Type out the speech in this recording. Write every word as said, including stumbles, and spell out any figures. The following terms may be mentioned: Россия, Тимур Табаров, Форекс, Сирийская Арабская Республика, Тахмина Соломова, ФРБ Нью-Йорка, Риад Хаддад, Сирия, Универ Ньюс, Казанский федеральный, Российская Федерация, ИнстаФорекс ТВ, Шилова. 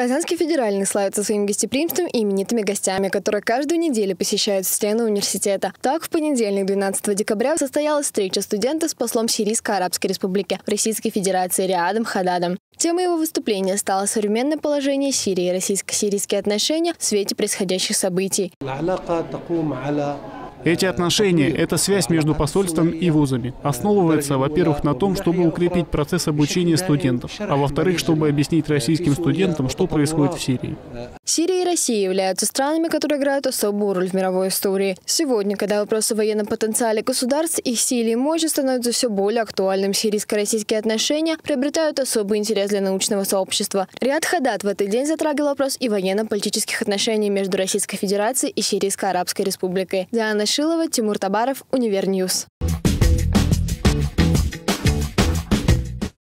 Казанский федеральный славится своим гостеприимством и именитыми гостями, которые каждую неделю посещают стены университета. Так, в понедельник, двенадцатого декабря, состоялась встреча студента с послом Сирийской Арабской Республики в Российской Федерации Риадом Хаддадом. Темой его выступления стало современное положение Сирии и российско-сирийские отношения в свете происходящих событий. Эти отношения – это связь между посольством и вузами. Основывается, во-первых, на том, чтобы укрепить процесс обучения студентов, а во-вторых, чтобы объяснить российским студентам, что происходит в Сирии. Сирия и Россия являются странами, которые играют особую роль в мировой истории. Сегодня, когда вопросы о военном потенциале государств, их силе и мощи становятся все более актуальным, сирийско-российские отношения приобретают особый интерес для научного сообщества. Риад Хаддад в этот день затрагивал вопрос и военно-политических отношений между Российской Федерацией и Сирийской Арабской Республикой. Шилова, Тимур Табаров, Универ Ньюс.